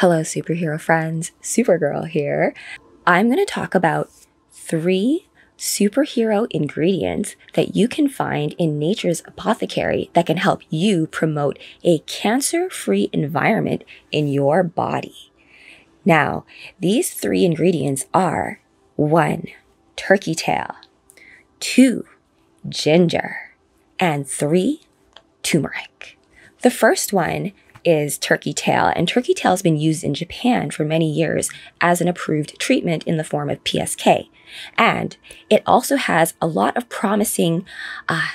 Hello, superhero friends. Supergirl here. I'm going to talk about 3 superhero ingredients that you can find in nature's apothecary that can help you promote a cancer-free environment in your body. Now, these 3 ingredients are 1. Turkey tail, 2. Ginger, and 3. Turmeric. The first one is turkey tail, and turkey tail has been used in Japan for many years as an approved treatment in the form of PSK. And it also has a lot of promising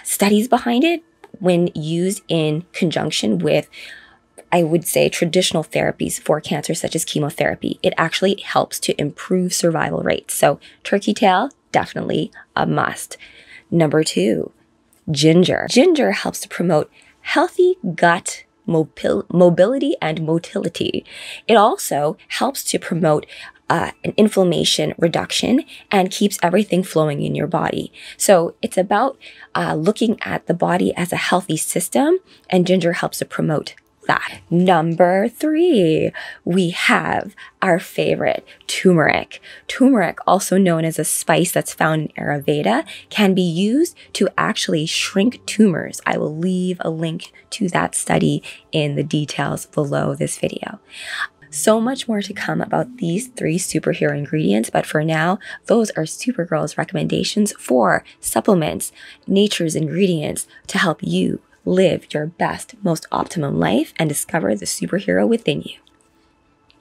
studies behind it when used in conjunction with, I would say, traditional therapies for cancer such as chemotherapy. It actually helps to improve survival rates. So turkey tail, definitely a must. Number 2, ginger. Ginger helps to promote healthy gut mobility and motility. It also helps to promote an inflammation reduction and keeps everything flowing in your body. So it's about looking at the body as a healthy system, and ginger helps to promote that. Number 3, we have our favorite, turmeric. Turmeric, also known as a spice that's found in Ayurveda, can be used to actually shrink tumors. I will leave a link to that study in the details below this video. So much more to come about these 3 superhero ingredients, but for now, those are Supergirl's recommendations for supplements, nature's ingredients to help you live your best, most optimum life and discover the superhero within you.